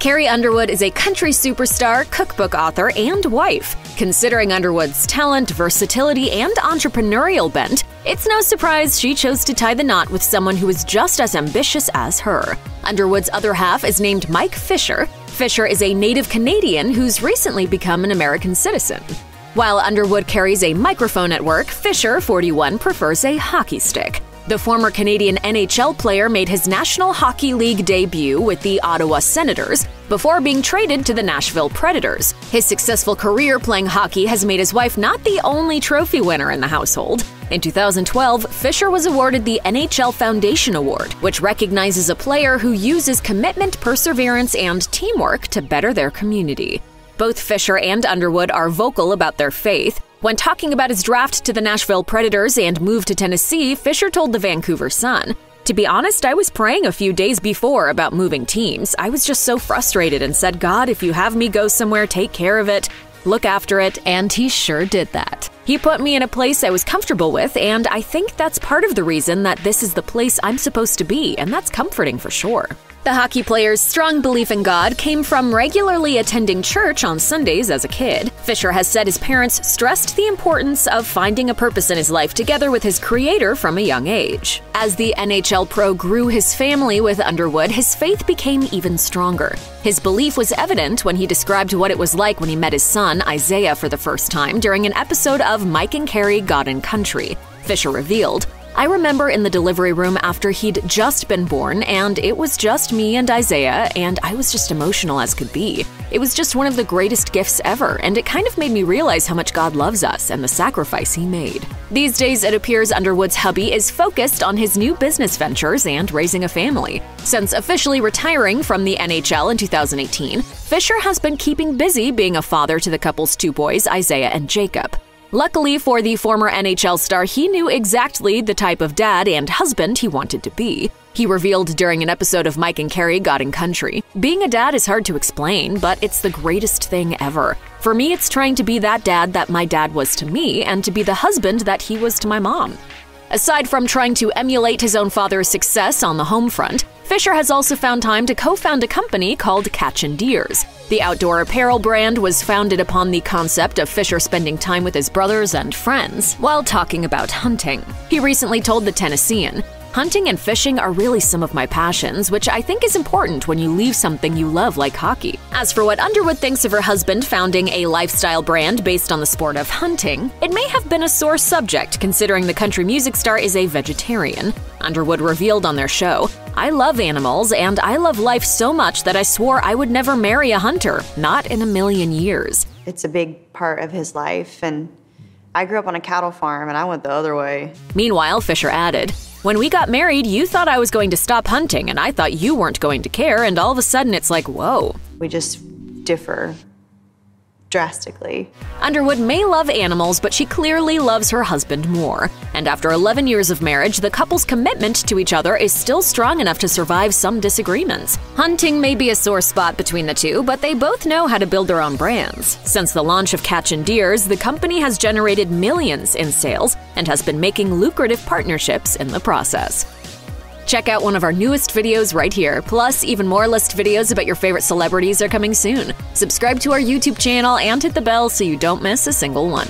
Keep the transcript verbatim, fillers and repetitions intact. Carrie Underwood is a country superstar, cookbook author, and wife. Considering Underwood's talent, versatility, and entrepreneurial bent, it's no surprise she chose to tie the knot with someone who is just as ambitious as her. Underwood's other half is named Mike Fisher. Fisher is a native Canadian who's recently become an American citizen. While Underwood carries a microphone at work, Fisher, forty-one, prefers a hockey stick. The former Canadian N H L player made his National Hockey League debut with the Ottawa Senators before being traded to the Nashville Predators. His successful career playing hockey has made his wife not the only trophy winner in the household. In two thousand twelve, Fisher was awarded the N H L Foundation Award, which recognizes a player who uses commitment, perseverance, and teamwork to better their community. Both Fisher and Underwood are vocal about their faith. When talking about his draft to the Nashville Predators and move to Tennessee, Fisher told the Vancouver Sun, "To be honest, I was praying a few days before about moving teams. I was just so frustrated and said, God, if you have me go somewhere, take care of it, look after it, and he sure did that. He put me in a place I was comfortable with, and I think that's part of the reason that this is the place I'm supposed to be, and that's comforting for sure." The hockey player's strong belief in God came from regularly attending church on Sundays as a kid. Fisher has said his parents stressed the importance of finding a purpose in his life together with his Creator from a young age. As the N H L pro grew his family with Underwood, his faith became even stronger. His belief was evident when he described what it was like when he met his son, Isaiah, for the first time during an episode of Mike and Carrie God and Country. Fisher revealed, "I remember in the delivery room after he'd just been born, and it was just me and Isaiah, and I was just emotional as could be. It was just one of the greatest gifts ever, and it kind of made me realize how much God loves us and the sacrifice he made." These days, it appears Underwood's hubby is focused on his new business ventures and raising a family. Since officially retiring from the N H L in two thousand eighteen, Fisher has been keeping busy being a father to the couple's two boys, Isaiah and Jacob. Luckily for the former N H L star, he knew exactly the type of dad and husband he wanted to be. He revealed during an episode of Mike and Carrie Got in Country, "Being a dad is hard to explain, but it's the greatest thing ever. For me, it's trying to be that dad that my dad was to me and to be the husband that he was to my mom." Aside from trying to emulate his own father's success on the home front, Fisher has also found time to co-found a company called Catch and Deers. The outdoor apparel brand was founded upon the concept of Fisher spending time with his brothers and friends while talking about hunting. He recently told The Tennessean, "Hunting and fishing are really some of my passions, which I think is important when you leave something you love like hockey." As for what Underwood thinks of her husband founding a lifestyle brand based on the sport of hunting, it may have been a sore subject considering the country music star is a vegetarian. Underwood revealed on their show, "I love animals and I love life so much that I swore I would never marry a hunter, not in a million years." It's a big part of his life, and I grew up on a cattle farm and I went the other way. Meanwhile, Fisher added, "When we got married, you thought I was going to stop hunting, and I thought you weren't going to care, and all of a sudden it's like, whoa." We just differ drastically. Underwood may love animals, but she clearly loves her husband more. And after eleven years of marriage, the couple's commitment to each other is still strong enough to survive some disagreements. Hunting may be a sore spot between the two, but they both know how to build their own brands. Since the launch of Catch and Deers, the company has generated millions in sales and has been making lucrative partnerships in the process. Check out one of our newest videos right here. Plus, even more List videos about your favorite celebrities are coming soon. Subscribe to our YouTube channel and hit the bell so you don't miss a single one.